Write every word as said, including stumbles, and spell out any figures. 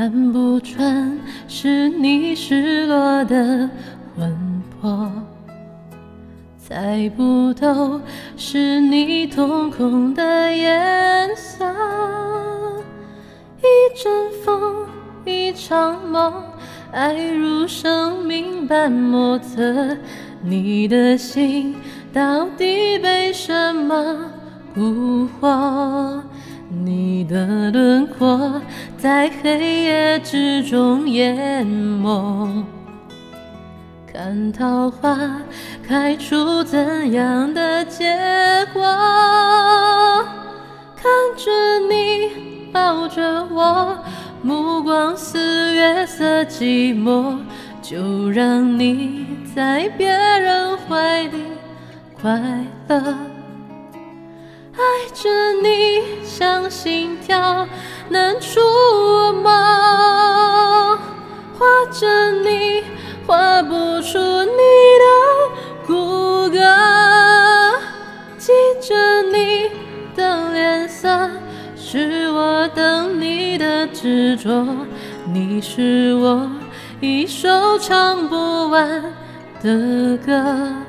看不穿是你失落的魂魄，猜不透是你瞳孔的颜色。一阵风，一场梦，爱如生命般莫测。你的心到底被什么蛊惑？ 你的轮廓在黑夜之中淹没，看桃花开出怎样的结果？看着你，抱着我，目光似月色寂寞，就让你在别人怀里快乐。 爱着你像心跳能触摸，画着你画不出你的骨骼，记着你的脸色是我等你的执着，你是我一首唱不完的歌。